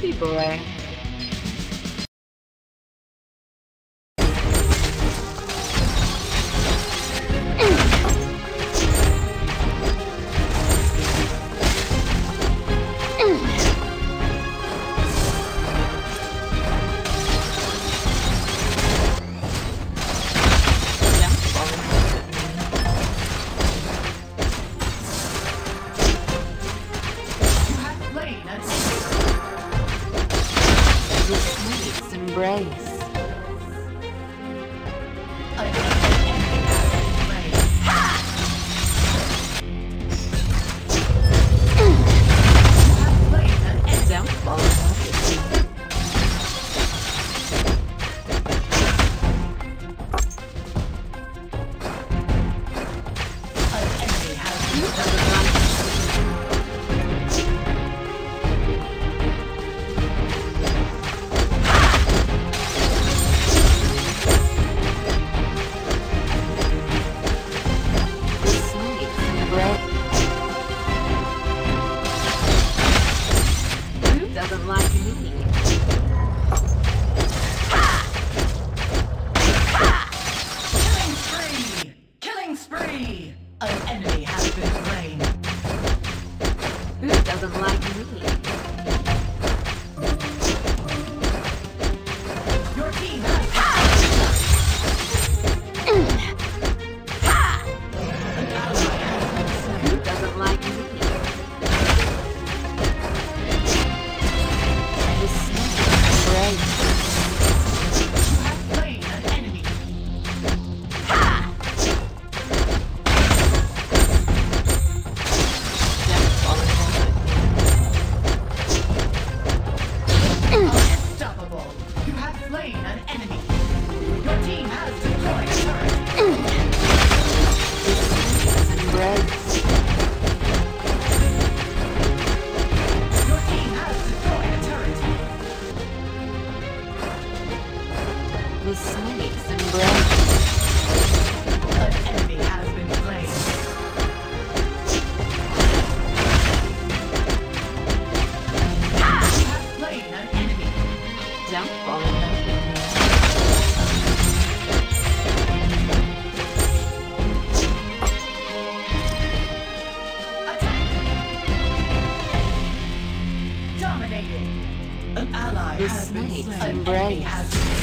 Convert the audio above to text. pretty boy. An ally has been slain.